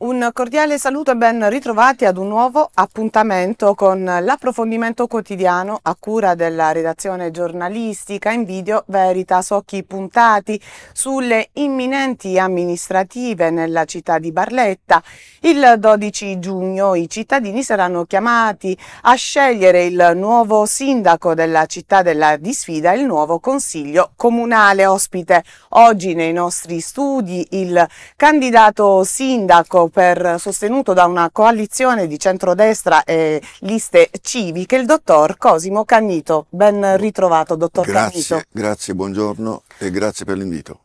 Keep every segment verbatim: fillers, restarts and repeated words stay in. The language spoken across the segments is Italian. Un cordiale saluto e ben ritrovati ad un nuovo appuntamento con l'approfondimento quotidiano a cura della redazione giornalistica In Video Veritas, occhi puntati sulle imminenti amministrative nella città di Barletta. Il dodici giugno i cittadini saranno chiamati a scegliere il nuovo sindaco della città della disfida e il nuovo consiglio comunale. Ospite oggi nei nostri studi il candidato sindaco Per, sostenuto da una coalizione di centrodestra e liste civiche, il dottor Cosimo Cannito. Ben ritrovato, dottor grazie, Cannito. Grazie, buongiorno e grazie per l'invito.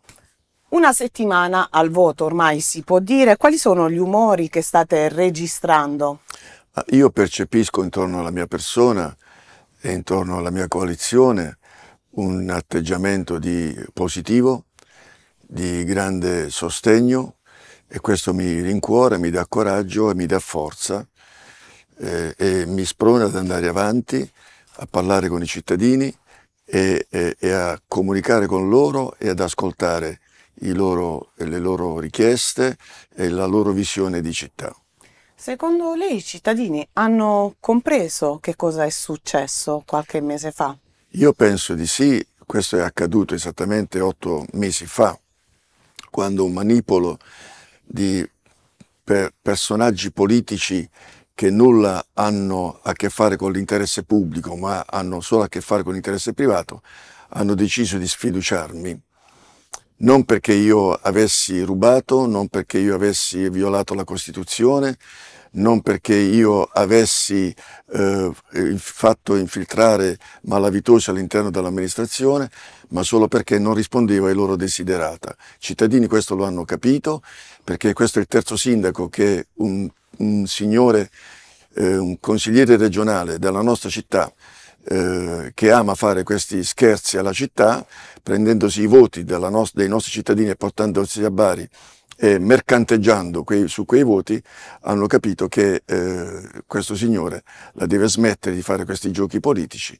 Una settimana al voto ormai si può dire. Quali sono gli umori che state registrando? Io percepisco intorno alla mia persona e intorno alla mia coalizione un atteggiamento di positivo, di grande sostegno, e questo mi rincuora, mi dà coraggio e mi dà forza eh, e mi sprona ad andare avanti, a parlare con i cittadini e, e, e a comunicare con loro e ad ascoltare i loro, le loro richieste e la loro visione di città. Secondo lei i cittadini hanno compreso che cosa è successo qualche mese fa? Io penso di sì, questo è accaduto esattamente otto mesi fa, quando un manipolo di per personaggi politici che nulla hanno a che fare con l'interesse pubblico ma hanno solo a che fare con l'interesse privato, hanno deciso di sfiduciarmi, non perché io avessi rubato, non perché io avessi violato la Costituzione, non perché io avessi eh, fatto infiltrare malavitosi all'interno dell'amministrazione, ma solo perché non rispondevo ai loro desiderata. I cittadini questo lo hanno capito, perché questo è il terzo sindaco che un, un signore, eh, un consigliere regionale della nostra città, eh, che ama fare questi scherzi alla città, prendendosi i voti della no- dei nostri cittadini e portandosi a Bari, e mercanteggiando quei, su quei voti, hanno capito che eh, questo signore la deve smettere di fare questi giochi politici,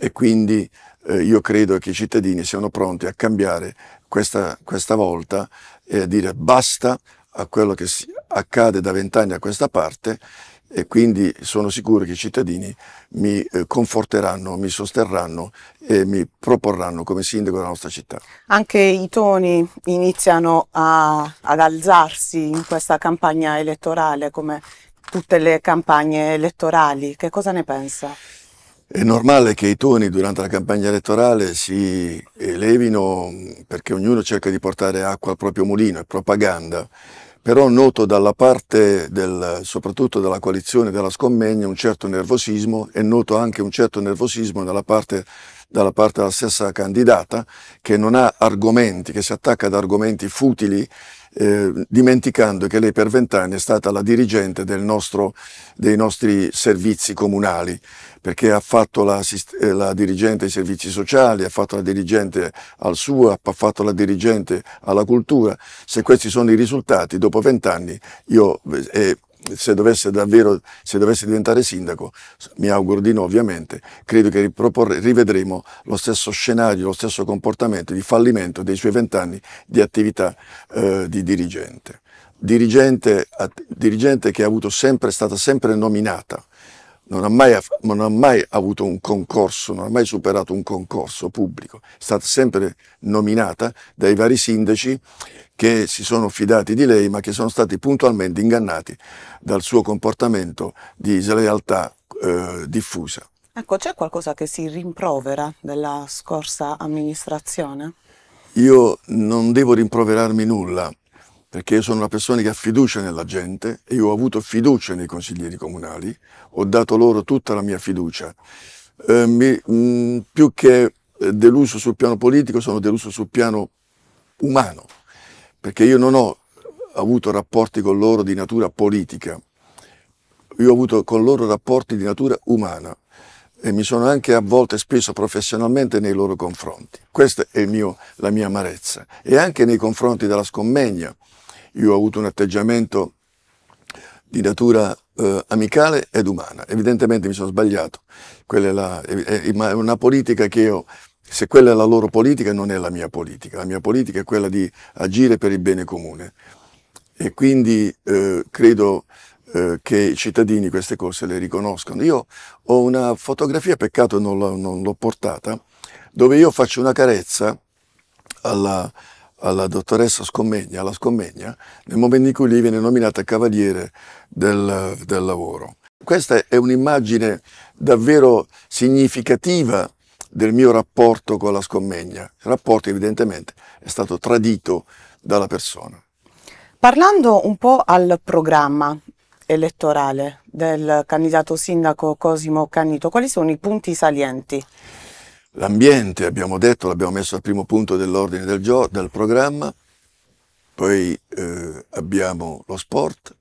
e quindi eh, io credo che i cittadini siano pronti a cambiare questa, questa volta e a dire basta a quello che si, accade da vent'anni a questa parte, e quindi sono sicuro che i cittadini mi eh, conforteranno, mi sosterranno e mi proporranno come sindaco della nostra città. Anche i toni iniziano a, ad alzarsi in questa campagna elettorale, come tutte le campagne elettorali. Che cosa ne pensa? È normale che i toni durante la campagna elettorale si elevino, perché ognuno cerca di portare acqua al proprio mulino, è propaganda. Però noto dalla parte del, soprattutto della coalizione della Scommegna, un certo nervosismo, e noto anche un certo nervosismo dalla parte, dalla parte della stessa candidata, che non ha argomenti, che si attacca ad argomenti futili, eh, dimenticando che lei per vent'anni è stata la dirigente del nostro, dei nostri servizi comunali, perché ha fatto la, la dirigente ai servizi sociali, ha fatto la dirigente al S U A P, ha fatto la dirigente alla cultura. Se questi sono i risultati, dopo vent'anni, io eh, se dovesse davvero, se dovesse diventare sindaco, mi auguro di no ovviamente, credo che rivedremo lo stesso scenario, lo stesso comportamento di fallimento dei suoi vent'anni di attività eh, di dirigente. Dirigente, dirigente che ha avuto sempre, è stata sempre nominata. Non ha, mai, non ha mai avuto un concorso, non ha mai superato un concorso pubblico, è stata sempre nominata dai vari sindaci che si sono fidati di lei ma che sono stati puntualmente ingannati dal suo comportamento di slealtà eh, diffusa. Ecco, c'è qualcosa che si rimprovera della scorsa amministrazione? Io non devo rimproverarmi nulla, perché io sono una persona che ha fiducia nella gente e io ho avuto fiducia nei consiglieri comunali, ho dato loro tutta la mia fiducia. Eh, mi, mh, più che deluso sul piano politico, sono deluso sul piano umano, perché io non ho avuto rapporti con loro di natura politica, io ho avuto con loro rapporti di natura umana e mi sono anche a volte speso professionalmente nei loro confronti. Questa è il mio, la mia amarezza, e anche nei confronti della Scommegna. Io ho avuto un atteggiamento di natura eh, amicale ed umana. Evidentemente mi sono sbagliato, quella è la, è, è una politica che io, se quella è la loro politica, non è la mia politica. La mia politica è quella di agire per il bene comune. e quindi eh, credo eh, che i cittadini queste cose le riconoscano. Io ho una fotografia, peccato non l'ho portata, dove io faccio una carezza alla, alla dottoressa Scommegna, alla Scommegna, nel momento in cui lei viene nominata Cavaliere del, del Lavoro. Questa è un'immagine davvero significativa del mio rapporto con la Scommegna. Il rapporto evidentemente è stato tradito dalla persona. Parlando un po' al programma elettorale del candidato sindaco Cosimo Cannito, quali sono i punti salienti? L'ambiente, abbiamo detto, l'abbiamo messo al primo punto dell'ordine del giorno, del programma, poi eh, abbiamo lo sport,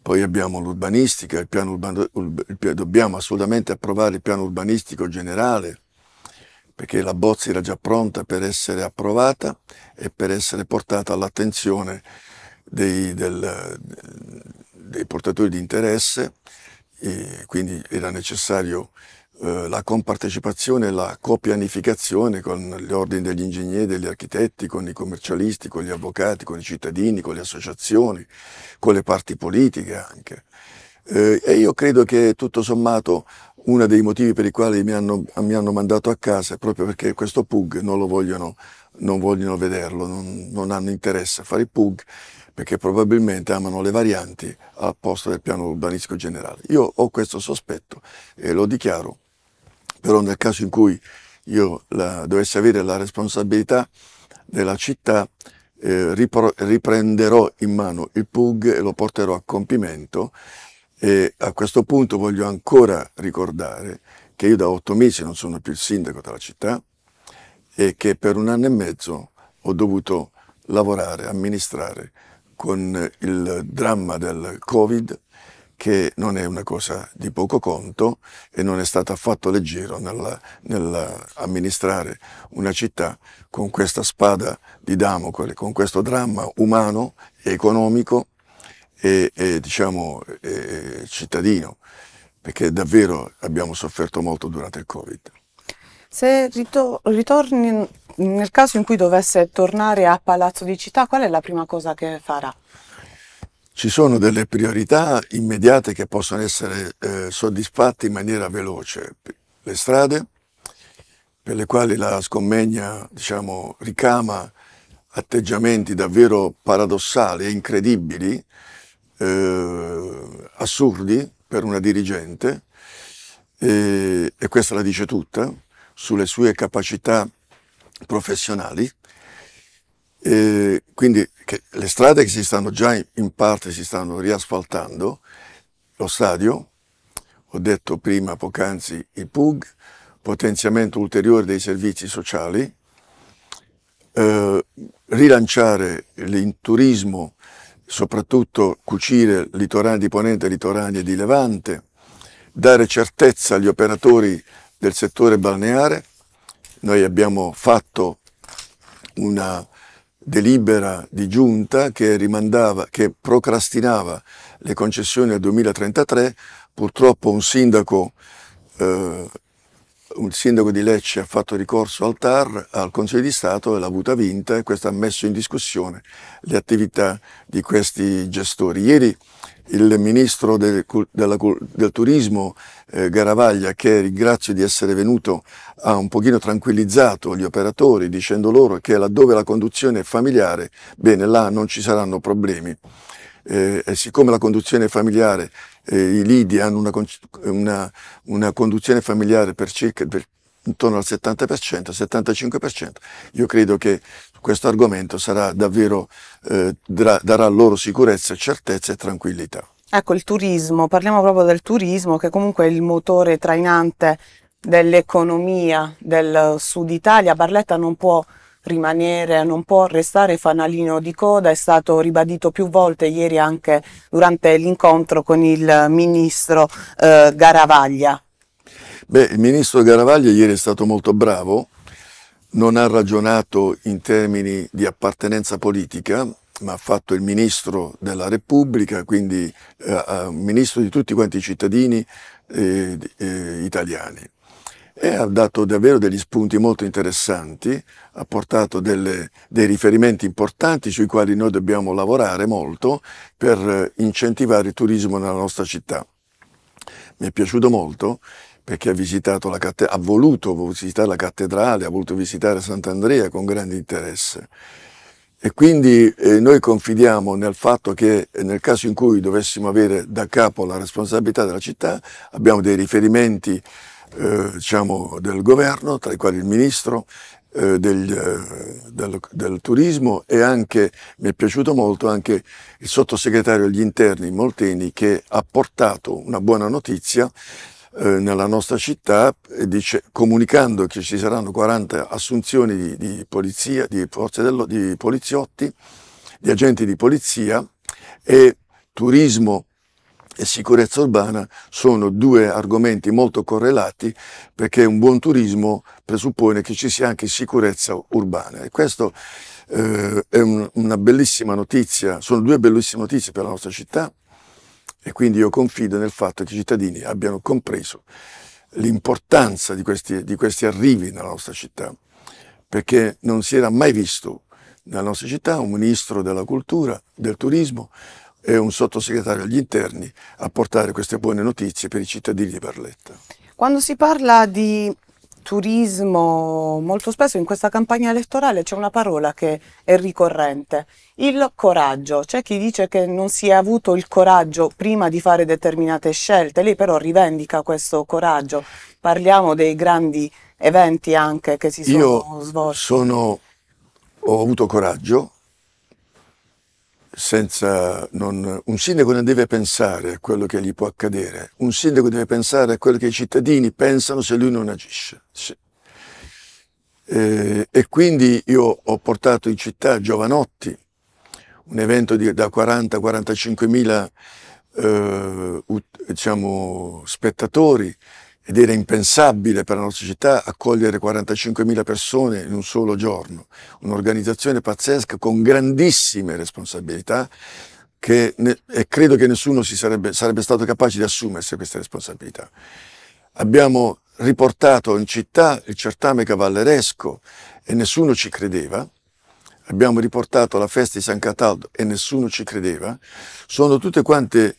poi abbiamo l'urbanistica, il piano urbano, il, dobbiamo assolutamente approvare il piano urbanistico generale, perché la bozza era già pronta per essere approvata e per essere portata all'attenzione dei, dei portatori di interesse, e quindi era necessario eh, la compartecipazione e la copianificazione con gli ordini degli ingegneri, degli architetti, con i commercialisti, con gli avvocati, con i cittadini, con le associazioni, con le parti politiche anche. Eh, e io credo che tutto sommato uno dei motivi per i quali mi hanno, mi hanno mandato a casa è proprio perché questo P U G non lo vogliono, non vogliono vederlo, non, non hanno interesse a fare il P U G, perché probabilmente amano le varianti al posto del piano urbanistico generale. Io ho questo sospetto e lo dichiaro, però nel caso in cui io la, dovessi avere la responsabilità della città, eh, ripro, riprenderò in mano il P U G e lo porterò a compimento. E a questo punto voglio ancora ricordare che io da otto mesi non sono più il sindaco della città e che per un anno e mezzo ho dovuto lavorare, amministrare con il dramma del Covid, che non è una cosa di poco conto e non è stato affatto leggero nell'amministrare una città con questa spada di Damocle, con questo dramma umano, economico, E, e diciamo e cittadino, perché davvero abbiamo sofferto molto durante il Covid. Se ritor ritorni, nel caso in cui dovesse tornare a Palazzo di Città, qual è la prima cosa che farà? Ci sono delle priorità immediate che possono essere eh, soddisfatte in maniera veloce. Le strade, per le quali la Scommegna diciamo, ricama atteggiamenti davvero paradossali e incredibili, Eh, assurdi per una dirigente, eh, e questa la dice tutta sulle sue capacità professionali, eh, quindi che le strade che si stanno già in parte si stanno riasfaltando, lo stadio, ho detto prima poc'anzi il P U G, potenziamento ulteriore dei servizi sociali, eh, rilanciare il turismo, soprattutto cucire litorani di Ponente e litorani di Levante, dare certezza agli operatori del settore balneare. Noi abbiamo fatto una delibera di giunta che rimandava, che procrastinava le concessioni al duemilatrentatré, purtroppo un sindaco, eh, un sindaco di Lecce ha fatto ricorso al T A R, al Consiglio di Stato, e l'ha avuta vinta, e questo ha messo in discussione le attività di questi gestori. Ieri il ministro del, della, del turismo eh, Garavaglia, che ringrazio di essere venuto, ha un pochino tranquillizzato gli operatori dicendo loro che laddove la conduzione è familiare, bene, là non ci saranno problemi. Eh, e siccome la conduzione familiare, eh, i lidi hanno una, una, una conduzione familiare per circa per, intorno al settanta per cento, settantacinque per cento, io credo che questo argomento sarà davvero, eh, darà loro sicurezza, certezza e tranquillità. Ecco, il turismo, parliamo proprio del turismo, che comunque è il motore trainante dell'economia del Sud Italia. Barletta non può rimanere, non può restare fanalino di coda, è stato ribadito più volte ieri anche durante l'incontro con il ministro eh, Garavaglia. Beh, il ministro Garavaglia ieri è stato molto bravo, non ha ragionato in termini di appartenenza politica, ma ha fatto il ministro della Repubblica, quindi eh, ministro di tutti quanti i cittadini eh, eh, italiani. e ha dato davvero degli spunti molto interessanti, ha portato delle, dei riferimenti importanti sui quali noi dobbiamo lavorare molto per incentivare il turismo nella nostra città. Mi è piaciuto molto perché ha, visitato la ha voluto visitare la cattedrale, ha voluto visitare Sant'Andrea con grande interesse. E quindi eh, noi confidiamo nel fatto che nel caso in cui dovessimo avere da capo la responsabilità della città, abbiamo dei riferimenti eh, diciamo, del governo, tra i quali il ministro eh, degli, eh, del, del turismo e anche, mi è piaciuto molto, anche il sottosegretario agli interni Molteni, che ha portato una buona notizia nella nostra città, dice, comunicando che ci saranno quaranta assunzioni di, di polizia, di, forze dello, di poliziotti, di agenti di polizia, e turismo e sicurezza urbana sono due argomenti molto correlati, perché un buon turismo presuppone che ci sia anche sicurezza urbana, e questo eh, è un, una bellissima notizia, sono due bellissime notizie per la nostra città. E quindi io confido nel fatto che i cittadini abbiano compreso l'importanza di questi, di questi arrivi nella nostra città, perché non si era mai visto nella nostra città un ministro della cultura, del turismo e un sottosegretario agli interni a portare queste buone notizie per i cittadini di Barletta. Quando si parla di turismo, molto spesso in questa campagna elettorale c'è una parola che è ricorrente, il coraggio. C'è chi dice che non si è avuto il coraggio prima di fare determinate scelte, lei però rivendica questo coraggio. Parliamo dei grandi eventi anche che si sono svolti. Io sono, ho avuto coraggio, senza, non, un sindaco non deve pensare a quello che gli può accadere, un sindaco deve pensare a quello che i cittadini pensano se lui non agisce. Sì. E, e quindi io ho portato in città Jovanotti, un evento di, da quaranta quarantacinque mila eh, diciamo, spettatori, ed era impensabile per la nostra città accogliere quarantacinquemila persone in un solo giorno, un'organizzazione pazzesca con grandissime responsabilità che ne, e credo che nessuno si sarebbe, sarebbe stato capace di assumersi queste responsabilità. Abbiamo riportato in città il certame cavalleresco e nessuno ci credeva, abbiamo riportato la festa di San Cataldo e nessuno ci credeva, sono tutte quante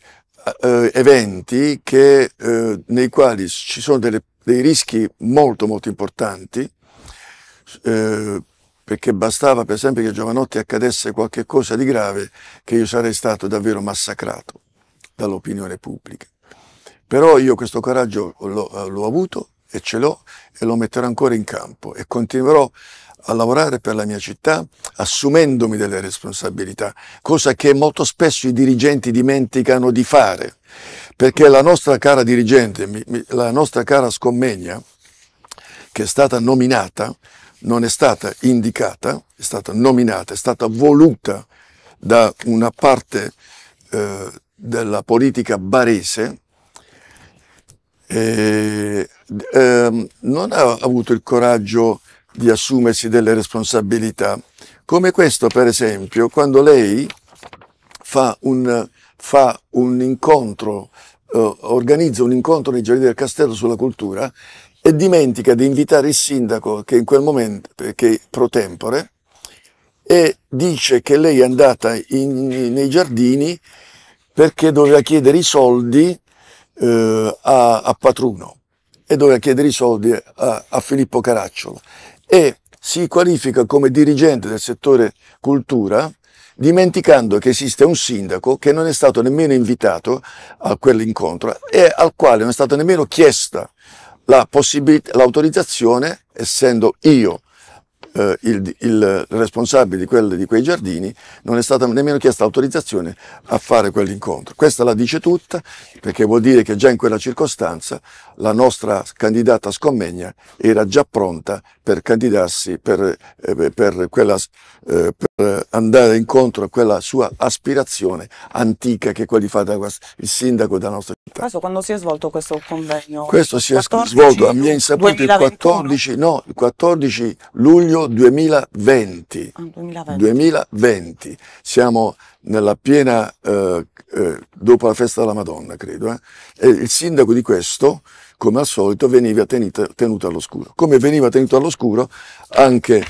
Uh, eventi che, uh, nei quali ci sono delle, dei rischi molto molto importanti, uh, perché bastava per esempio che a Jovanotti accadesse qualche cosa di grave che io sarei stato davvero massacrato dall'opinione pubblica. Però io questo coraggio l'ho avuto e ce l'ho e lo metterò ancora in campo e continuerò a lavorare per la mia città assumendomi delle responsabilità, cosa che molto spesso i dirigenti dimenticano di fare, perché la nostra cara dirigente, la nostra cara Scommegna, che è stata nominata, non è stata indicata, è stata nominata, è stata voluta da una parte eh, della politica barese, e, eh, non ha avuto il coraggio di assumersi delle responsabilità, come questo per esempio, quando lei fa un, fa un incontro, eh, organizza un incontro nei giardini del castello sulla cultura e dimentica di invitare il sindaco che in quel momento, perché pro tempore, e dice che lei è andata in, nei giardini perché doveva chiedere i soldi eh, a, a Patruno e doveva chiedere i soldi a, a Filippo Caracciolo. E si qualifica come dirigente del settore cultura dimenticando che esiste un sindaco che non è stato nemmeno invitato a quell'incontro e al quale non è stata nemmeno chiesta l'autorizzazione, essendo io eh, il, il responsabile di, quel, di quei giardini, non è stata nemmeno chiesta l'autorizzazione a fare quell'incontro. Questa la dice tutta, perché vuol dire che già in quella circostanza la nostra candidata Scommegna era già pronta per candidarsi, per, eh, per, quella, eh, per andare incontro a quella sua aspirazione antica che è quella di fare il sindaco della nostra città. Questo quando si è svolto questo convegno? Questo si è svolto a mia insaputa il quattordici, no, il quattordici luglio duemilaventi. Ah, duemilaventi. duemilaventi. Siamo nella piena, eh, eh, dopo la festa della Madonna credo, eh, e il sindaco di questo come al solito veniva tenuta, tenuta all'oscuro, come veniva tenuta all'oscuro anche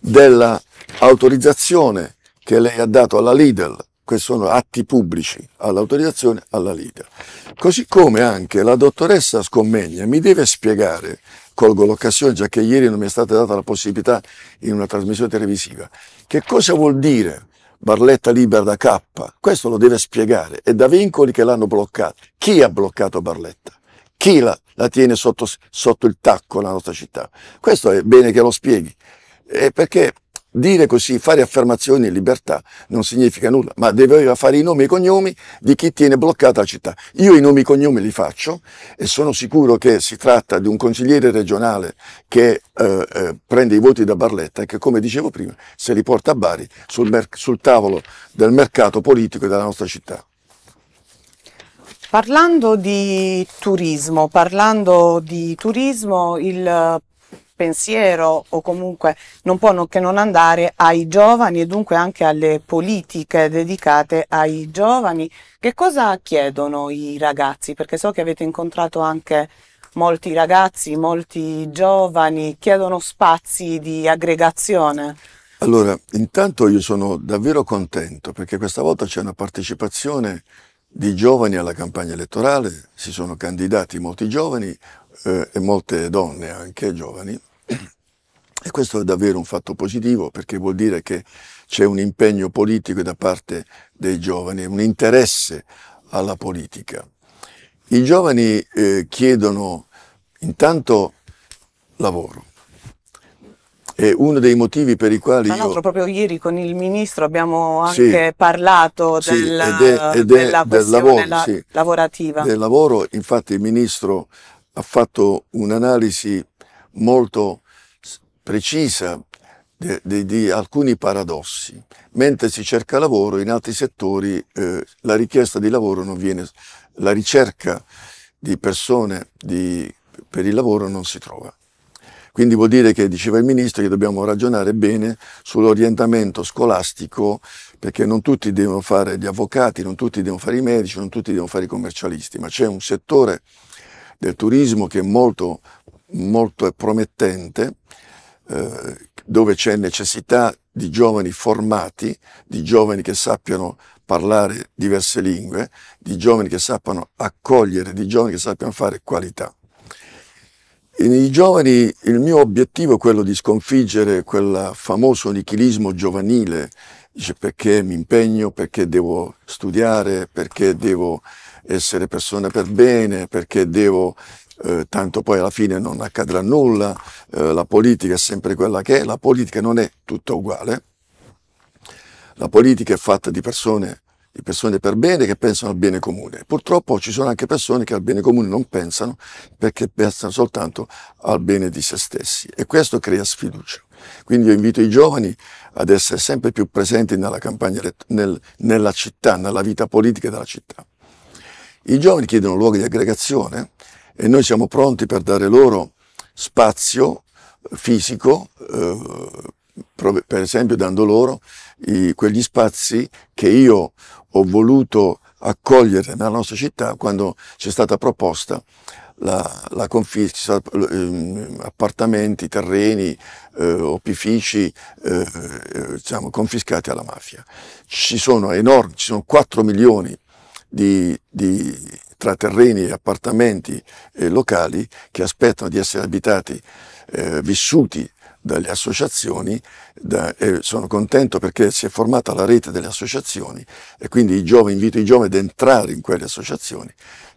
dell'autorizzazione che lei ha dato alla Lidl. Questi sono atti pubblici all'autorizzazione alla Lidl. Così come anche la dottoressa Scommegna mi deve spiegare, colgo l'occasione, già che ieri non mi è stata data la possibilità in una trasmissione televisiva, che cosa vuol dire Barletta libera da K? Questo lo deve spiegare, e da vincoli che l'hanno bloccato. Chi ha bloccato Barletta? Chi la, la tiene sotto, sotto il tacco la nostra città? Questo è bene che lo spieghi, eh, perché dire così, fare affermazioni in libertà non significa nulla, ma doveva fare i nomi e i cognomi di chi tiene bloccata la città. Io i nomi e i cognomi li faccio e sono sicuro che si tratta di un consigliere regionale che eh, eh, prende i voti da Barletta e che, come dicevo prima, se li porta a Bari sul, sul tavolo del mercato politico della nostra città. Parlando di turismo, parlando di turismo, il pensiero o comunque non può non che non andare ai giovani e dunque anche alle politiche dedicate ai giovani. Che cosa chiedono i ragazzi? Perché so che avete incontrato anche molti ragazzi, molti giovani, chiedono spazi di aggregazione. Allora, intanto io sono davvero contento perché questa volta c'è una partecipazione di giovani alla campagna elettorale, si sono candidati molti giovani eh, e molte donne anche giovani. E questo è davvero un fatto positivo, perché vuol dire che c'è un impegno politico da parte dei giovani, un interesse alla politica. I giovani eh, chiedono intanto lavoro. È uno dei motivi per i quali io... Tra l'altro proprio ieri con il Ministro abbiamo anche sì, parlato sì, della, ed è, ed è della questione del lavoro, la, sì, lavorativa. Del lavoro, infatti il Ministro ha fatto un'analisi molto precisa di, di, di alcuni paradossi. Mentre si cerca lavoro in altri settori eh, la richiesta di lavoro non viene, la ricerca di persone di, per il lavoro non si trova. Quindi vuol dire che, diceva il Ministro, che dobbiamo ragionare bene sull'orientamento scolastico, perché non tutti devono fare gli avvocati, non tutti devono fare i medici, non tutti devono fare i commercialisti, ma c'è un settore del turismo che è molto, molto promettente, eh, dove c'è necessità di giovani formati, di giovani che sappiano parlare diverse lingue, di giovani che sappiano accogliere, di giovani che sappiano fare qualità. I giovani, il mio obiettivo è quello di sconfiggere quel famoso nichilismo giovanile, dice perché mi impegno, perché devo studiare, perché devo essere persona per bene, perché devo, eh, tanto poi alla fine non accadrà nulla, eh, la politica è sempre quella che è, la politica non è tutta uguale, la politica è fatta di persone di persone per bene che pensano al bene comune. Purtroppo ci sono anche persone che al bene comune non pensano, perché pensano soltanto al bene di se stessi, e questo crea sfiducia. Quindi io invito i giovani ad essere sempre più presenti nella campagna, nel, nella città, nella vita politica della città. I giovani chiedono luoghi di aggregazione e noi siamo pronti per dare loro spazio fisico, eh, per esempio dando loro i, quegli spazi che io ho voluto accogliere nella nostra città quando c'è stata proposta la, la confisca, appartamenti, terreni, eh, opifici eh, diciamo, confiscati alla mafia. Ci sono enormi, ci sono quattro milioni di, di, tra terreni e appartamenti eh, locali che aspettano di essere abitati, eh, vissuti dalle associazioni, da, e sono contento perché si è formata la rete delle associazioni e quindi i giovani, invito i giovani ad entrare in quelle associazioni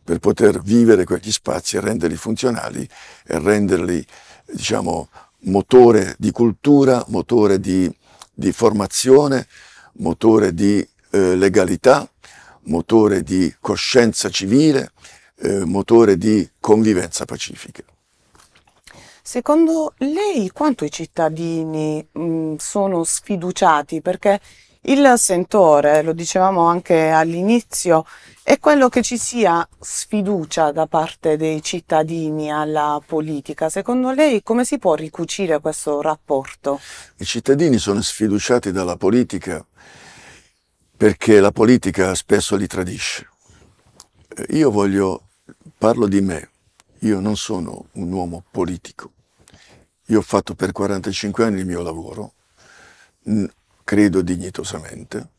per poter vivere quegli spazi e renderli funzionali e renderli, diciamo, motore di cultura, motore di, di formazione, motore di eh, legalità, motore di coscienza civile, eh, motore di convivenza pacifica. Secondo lei quanto i cittadini mh, sono sfiduciati? Perché il sentore, lo dicevamo anche all'inizio, è quello che ci sia sfiducia da parte dei cittadini alla politica. Secondo lei come si può ricucire questo rapporto? I cittadini sono sfiduciati dalla politica perché la politica spesso li tradisce. Io voglio, parlo di me, Io non sono un uomo politico. Io ho fatto per quarantacinque anni il mio lavoro, credo dignitosamente.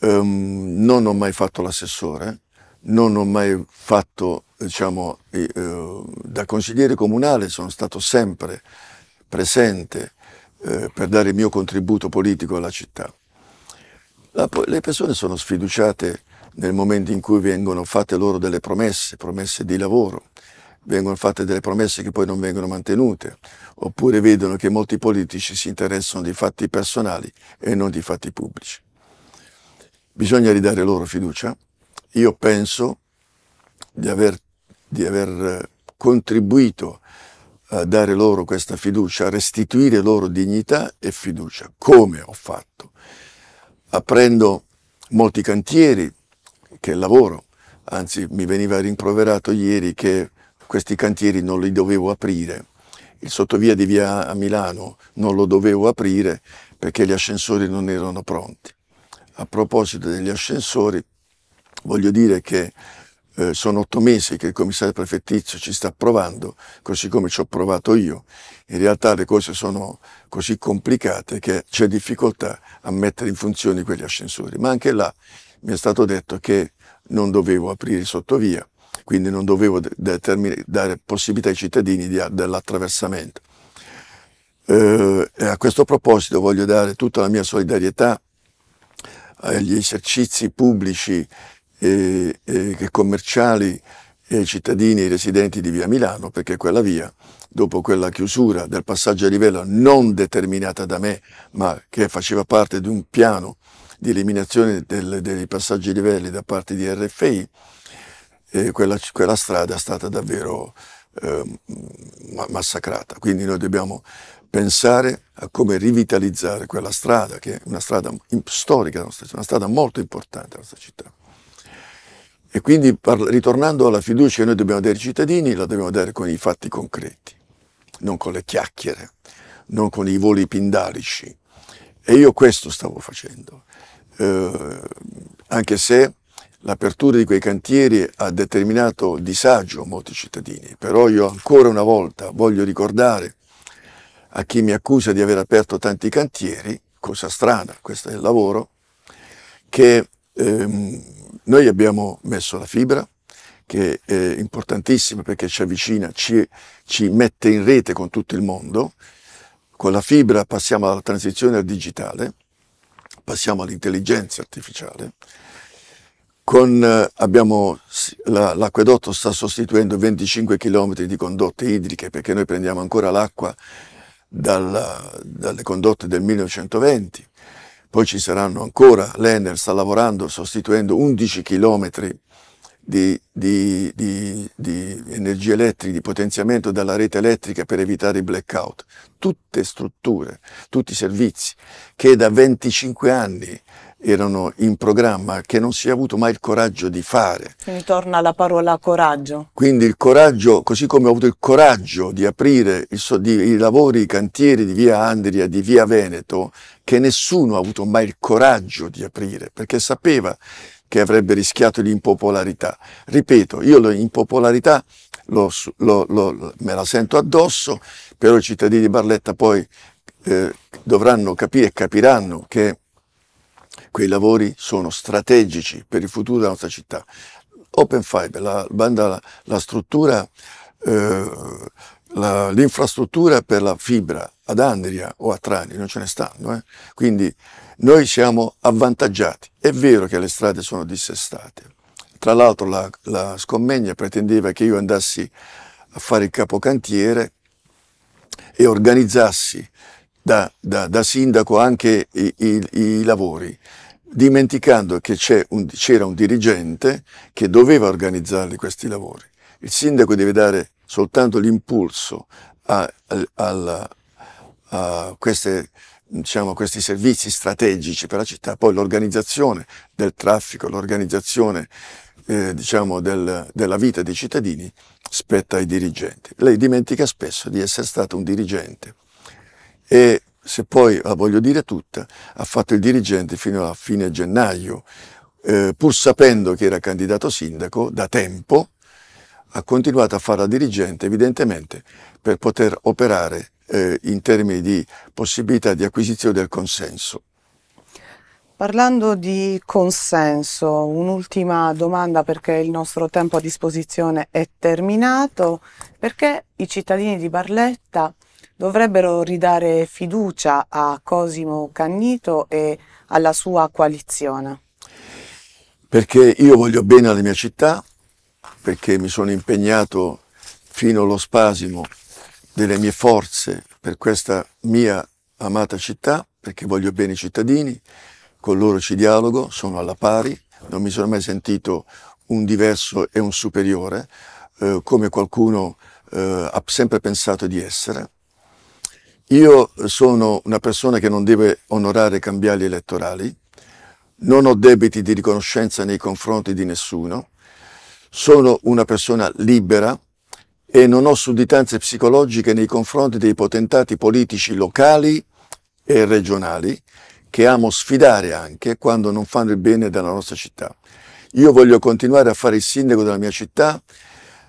Um, non ho mai fatto l'assessore, non ho mai fatto, diciamo, eh, da consigliere comunale, sono stato sempre presente eh, per dare il mio contributo politico alla città. La, le persone sono sfiduciate nel momento in cui vengono fatte loro delle promesse, promesse di lavoro, vengono fatte delle promesse che poi non vengono mantenute, oppure vedono che molti politici si interessano di fatti personali e non di fatti pubblici. Bisogna ridare loro fiducia. Io penso di aver, di aver contribuito a dare loro questa fiducia, a restituire loro dignità e fiducia, come ho fatto, aprendo molti cantieri che lavoro, anzi mi veniva rimproverato ieri che questi cantieri non li dovevo aprire, il sottovia di via a Milano non lo dovevo aprire perché gli ascensori non erano pronti. A proposito degli ascensori, voglio dire che eh, sono otto mesi che il commissario prefettizio ci sta provando, così come ci ho provato io. In realtà le cose sono così complicate che c'è difficoltà a mettere in funzione quegli ascensori. Ma anche là mi è stato detto che non dovevo aprire sottovia, quindi non dovevo dare possibilità ai cittadini dell'attraversamento. Eh, a questo proposito voglio dare tutta la mia solidarietà agli esercizi pubblici e, e commerciali e ai cittadini e residenti di via Milano, perché quella via, dopo quella chiusura del passaggio a livello non determinata da me, ma che faceva parte di un piano di eliminazione del, dei passaggi a livelli da parte di R F I, e quella, quella strada è stata davvero eh, massacrata. Quindi noi dobbiamo pensare a come rivitalizzare quella strada, che è una strada storica, una strada molto importante della nostra città. E quindi, ritornando alla fiducia che noi dobbiamo dare ai cittadini, la dobbiamo dare con i fatti concreti, non con le chiacchiere, non con i voli pindarici. E io questo stavo facendo, eh, anche se l'apertura di quei cantieri ha determinato disagio a molti cittadini, però io ancora una volta voglio ricordare a chi mi accusa di aver aperto tanti cantieri, cosa strana, questo è il lavoro, che ehm, noi abbiamo messo la fibra, che è importantissima perché ci avvicina, ci, ci mette in rete con tutto il mondo. Con la fibra passiamo alla transizione al digitale, passiamo all'intelligenza artificiale. Con, eh, abbiamo, l'acquedotto sta sostituendo venticinque chilometri di condotte idriche, perché noi prendiamo ancora l'acqua Dalla, dalle condotte del millenovecentoventi, poi ci saranno ancora, l'Enel sta lavorando sostituendo undici chilometri di, di, di, di energia elettrica, di potenziamento della rete elettrica per evitare i blackout. Tutte strutture, tutti servizi che da venticinque anni erano in programma, che non si è avuto mai il coraggio di fare. Quindi torna la parola coraggio. Quindi il coraggio, così come ho avuto il coraggio di aprire il so, di, i lavori, i cantieri di via Andria, di via Veneto, che nessuno ha avuto mai il coraggio di aprire, perché sapeva che avrebbe rischiato l'impopolarità. Ripeto, io l'impopolarità me la sento addosso, però i cittadini di Barletta poi eh, dovranno capire e capiranno che quei lavori sono strategici per il futuro della nostra città. Open Fiber, la, la, la struttura, eh, l'infrastruttura per la fibra ad Andria o a Trani non ce ne stanno. Eh? Quindi noi siamo avvantaggiati. È vero che le strade sono dissestate. Tra l'altro la, la Scommegna pretendeva che io andassi a fare il capocantiere e organizzassi Da, da, da sindaco anche i, i, i lavori, dimenticando che c'era un, un dirigente che doveva organizzare questi lavori. Il sindaco deve dare soltanto l'impulso a, a, a queste, diciamo, questi servizi strategici per la città, poi l'organizzazione del traffico, l'organizzazione eh, diciamo, del, della vita dei cittadini spetta ai dirigenti. Lei dimentica spesso di essere stato un dirigente. E se poi la voglio dire tutta, ha fatto il dirigente fino a fine gennaio, eh, pur sapendo che era candidato sindaco da tempo, ha continuato a fare la dirigente evidentemente per poter operare eh, in termini di possibilità di acquisizione del consenso. Parlando di consenso, un'ultima domanda perché il nostro tempo a disposizione è terminato. Perché i cittadini di Barletta dovrebbero ridare fiducia a Cosimo Cannito e alla sua coalizione? Perché io voglio bene alla mia città, perché mi sono impegnato fino allo spasimo delle mie forze per questa mia amata città, perché voglio bene i cittadini. Con loro ci dialogo, sono alla pari, non mi sono mai sentito un diverso e un superiore, eh, come qualcuno eh, ha sempre pensato di essere. Io sono una persona che non deve onorare cambiali elettorali, non ho debiti di riconoscenza nei confronti di nessuno, sono una persona libera e non ho sudditanze psicologiche nei confronti dei potentati politici locali e regionali, che amo sfidare anche quando non fanno il bene della nostra città. Io voglio continuare a fare il sindaco della mia città,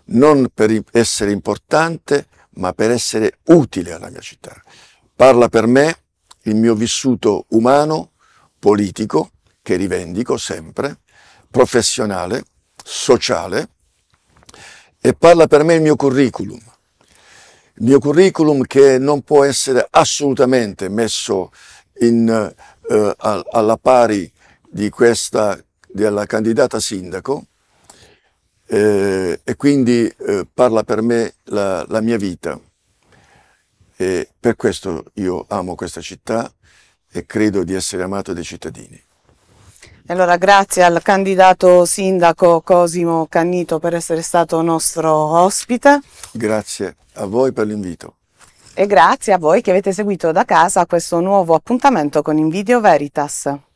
non per essere importante, ma per essere utile alla mia città. Parla per me il mio vissuto umano, politico, che rivendico sempre, professionale, sociale, e parla per me il mio curriculum. Il mio curriculum che non può essere assolutamente messo In, eh, alla pari di questa, della candidata sindaco, eh, e quindi eh, parla per me la, la mia vita, e per questo io amo questa città e credo di essere amato dai cittadini. Allora, grazie al candidato sindaco Cosimo Cannito per essere stato nostro ospite. Grazie a voi per l'invito. E grazie a voi che avete seguito da casa questo nuovo appuntamento con In Video Veritas.